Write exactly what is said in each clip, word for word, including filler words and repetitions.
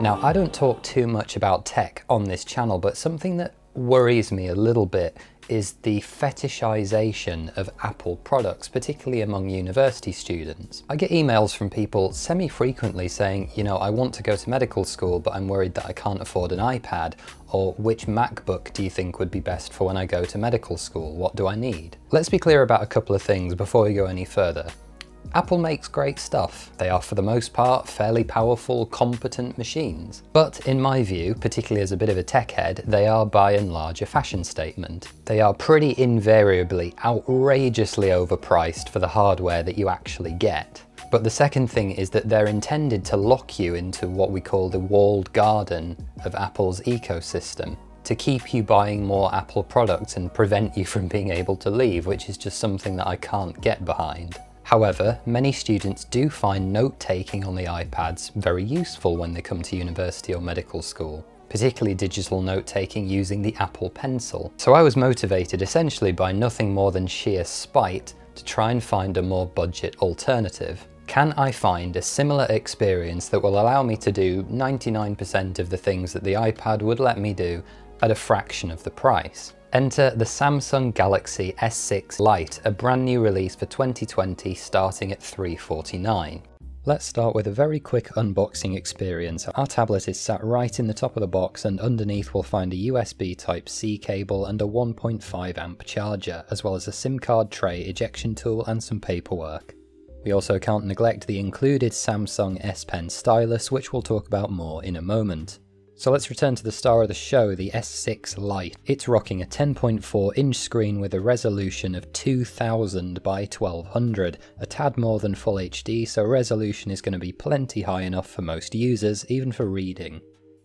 Now, I don't talk too much about tech on this channel, but something that worries me a little bit is the fetishization of Apple products, particularly among university students. I get emails from people semi-frequently saying, you know, I want to go to medical school, but I'm worried that I can't afford an iPad, or which MacBook do you think would be best for when I go to medical school? What do I need? Let's be clear about a couple of things before we go any further. Apple makes great stuff. They are, for the most part, fairly powerful, competent machines. But in my view, particularly as a bit of a tech head, they are by and large a fashion statement. They are pretty invariably outrageously overpriced for the hardware that you actually get. But the second thing is that they're intended to lock you into what we call the walled garden of Apple's ecosystem, to keep you buying more Apple products and prevent you from being able to leave, which is just something that I can't get behind. However, many students do find note-taking on the iPads very useful when they come to university or medical school, particularly digital note-taking using the Apple Pencil. So I was motivated essentially by nothing more than sheer spite to try and find a more budget alternative. Can I find a similar experience that will allow me to do ninety-nine percent of the things that the iPad would let me do at a fraction of the price? Enter the Samsung Galaxy S six Lite, a brand new release for twenty twenty starting at three hundred forty-nine dollars. Let's start with a very quick unboxing experience. Our tablet is sat right in the top of the box, and underneath we'll find a U S B Type C cable and a one point five amp charger, as well as a SIM card tray, ejection tool and some paperwork. We also can't neglect the included Samsung S Pen stylus, which we'll talk about more in a moment. So let's return to the star of the show, the S six Lite. It's rocking a ten point four inch screen with a resolution of two thousand by twelve hundred, a tad more than Full H D, so resolution is going to be plenty high enough for most users, even for reading.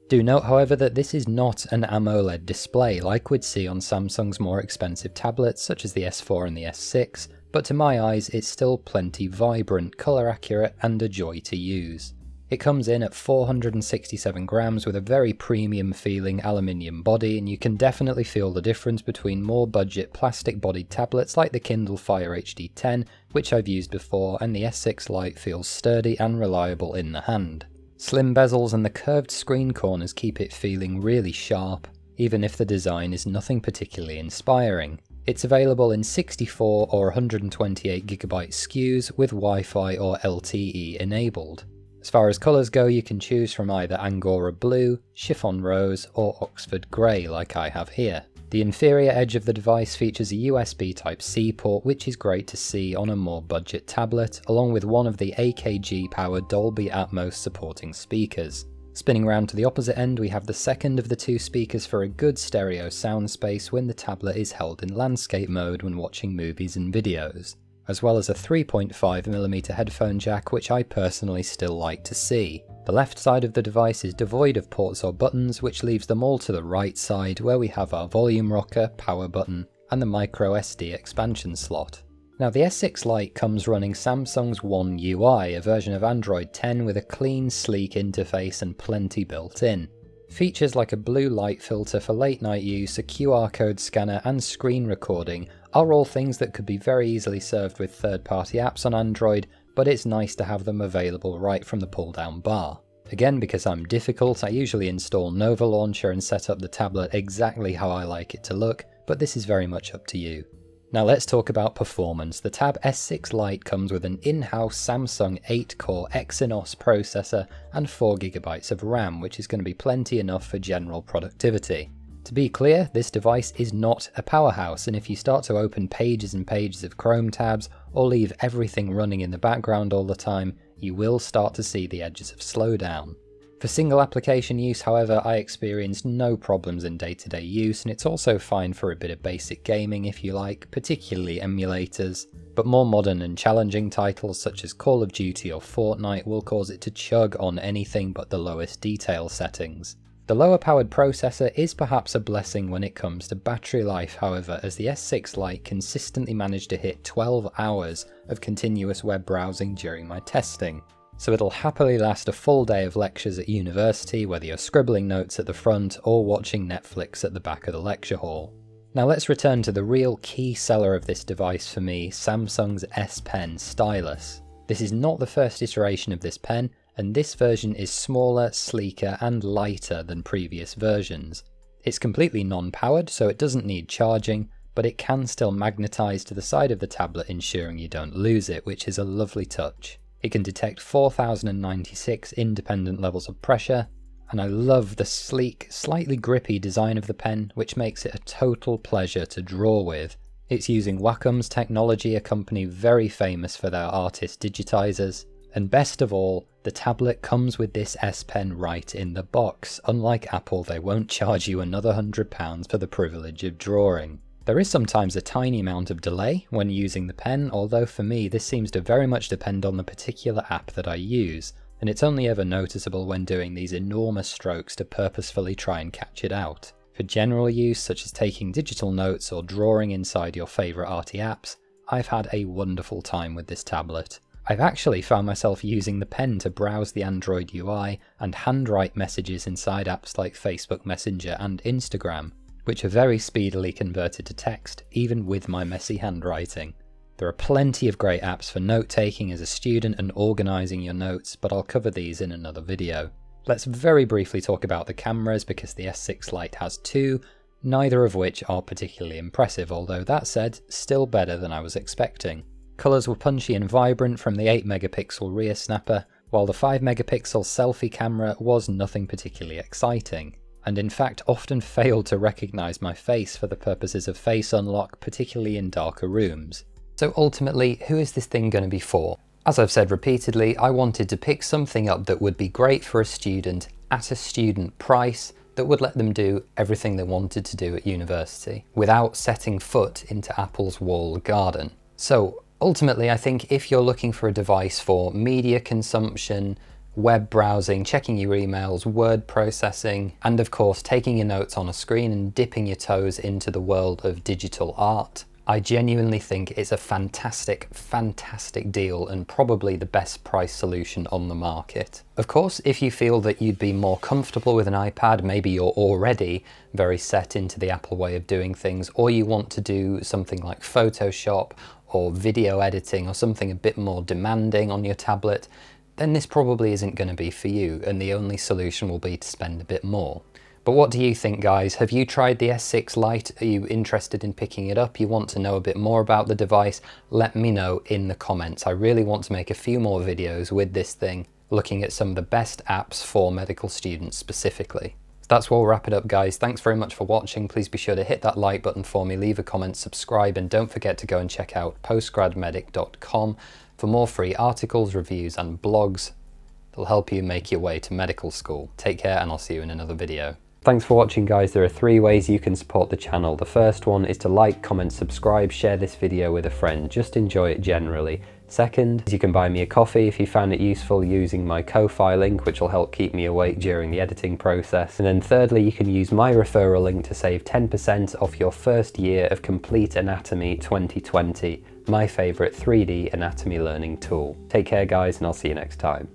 Do note, however, that this is not an AMOLED display like we'd see on Samsung's more expensive tablets such as the S four and the S six, but to my eyes it's still plenty vibrant, colour accurate and a joy to use. It comes in at four hundred sixty-seven grams with a very premium feeling aluminium body, and you can definitely feel the difference between more budget plastic bodied tablets like the Kindle Fire H D ten, which I've used before, and the S six Lite feels sturdy and reliable in the hand. Slim bezels and the curved screen corners keep it feeling really sharp, even if the design is nothing particularly inspiring. It's available in sixty-four or one hundred twenty-eight gigabyte S K Us with Wi-Fi or L T E enabled. As far as colours go, you can choose from either Angora Blue, Chiffon Rose or Oxford Grey like I have here. The inferior edge of the device features a U S B Type C port, which is great to see on a more budget tablet, along with one of the A K G powered Dolby Atmos supporting speakers. Spinning round to the opposite end, we have the second of the two speakers for a good stereo sound space when the tablet is held in landscape mode when watching movies and videos, as well as a three point five millimeter headphone jack, which I personally still like to see. The left side of the device is devoid of ports or buttons, which leaves them all to the right side, where we have our volume rocker, power button, and the micro S D expansion slot. Now the S six Lite comes running Samsung's One U I, a version of Android ten with a clean, sleek interface and plenty built in. Features like a blue light filter for late night use, a Q R code scanner and screen recording are all things that could be very easily served with third-party apps on Android, but it's nice to have them available right from the pull-down bar. Again, because I'm difficult, I usually install Nova Launcher and set up the tablet exactly how I like it to look, but this is very much up to you. Now let's talk about performance. The Tab S six Lite comes with an in-house Samsung eight core Exynos processor and four gigabytes of RAM, which is going to be plenty enough for general productivity. To be clear, this device is not a powerhouse, and if you start to open pages and pages of Chrome tabs or leave everything running in the background all the time, you will start to see the edges of slowdown. For single application use, however, I experienced no problems in day-to-day use, and it's also fine for a bit of basic gaming if you like, particularly emulators, but more modern and challenging titles such as Call of Duty or Fortnite will cause it to chug on anything but the lowest detail settings. The lower powered processor is perhaps a blessing when it comes to battery life, however, as the S six Lite consistently managed to hit twelve hours of continuous web browsing during my testing. So it'll happily last a full day of lectures at university, whether you're scribbling notes at the front or watching Netflix at the back of the lecture hall. Now let's return to the real key seller of this device for me, Samsung's S Pen stylus. This is not the first iteration of this pen, and this version is smaller, sleeker and lighter than previous versions. It's completely non-powered, so it doesn't need charging, but it can still magnetize to the side of the tablet, ensuring you don't lose it, which is a lovely touch. It can detect four thousand ninety-six independent levels of pressure, and I love the sleek, slightly grippy design of the pen, which makes it a total pleasure to draw with. It's using Wacom's technology, a company very famous for their artist digitizers, and best of all, the tablet comes with this S Pen right in the box. Unlike Apple, they won't charge you another one hundred pounds for the privilege of drawing. There is sometimes a tiny amount of delay when using the pen, although for me this seems to very much depend on the particular app that I use, and it's only ever noticeable when doing these enormous strokes to purposefully try and catch it out. For general use, such as taking digital notes or drawing inside your favourite arty apps, I've had a wonderful time with this tablet. I've actually found myself using the pen to browse the Android U I and handwrite messages inside apps like Facebook Messenger and Instagram, which are very speedily converted to text, even with my messy handwriting. There are plenty of great apps for note-taking as a student and organising your notes, but I'll cover these in another video. Let's very briefly talk about the cameras, because the S six Lite has two, neither of which are particularly impressive, although that said, still better than I was expecting. Colours were punchy and vibrant from the eight megapixel rear snapper, while the five megapixel selfie camera was nothing particularly exciting, and in fact often failed to recognise my face for the purposes of face unlock, particularly in darker rooms. So ultimately, who is this thing going to be for? As I've said repeatedly, I wanted to pick something up that would be great for a student at a student price, that would let them do everything they wanted to do at university, without setting foot into Apple's walled garden. So ultimately, I think if you're looking for a device for media consumption, web browsing, checking your emails, word processing, and of course taking your notes on a screen and dipping your toes into the world of digital art, I genuinely think it's a fantastic, fantastic deal and probably the best price solution on the market. Of course, if you feel that you'd be more comfortable with an iPad, maybe you're already very set into the Apple way of doing things, or you want to do something like Photoshop or video editing or something a bit more demanding on your tablet, then this probably isn't going to be for you, and the only solution will be to spend a bit more. But what do you think, guys? Have you tried the S six Lite? Are you interested in picking it up? You want to know a bit more about the device? Let me know in the comments. I really want to make a few more videos with this thing, looking at some of the best apps for medical students specifically. So that's where we'll wrap it up, guys. Thanks very much for watching. Please be sure to hit that like button for me, leave a comment, subscribe, and don't forget to go and check out postgrad medic dot com for more free articles, reviews, and blogs that'll help you make your way to medical school. Take care, and I'll see you in another video. Thanks for watching, guys. There are three ways you can support the channel. The first one is to like, comment, subscribe, share this video with a friend. Just enjoy it generally. Second is you can buy me a coffee if you found it useful using my Ko-fi link, which will help keep me awake during the editing process. And then thirdly, you can use my referral link to save ten percent off your first year of Complete Anatomy twenty twenty, my favourite three D anatomy learning tool. Take care, guys, and I'll see you next time.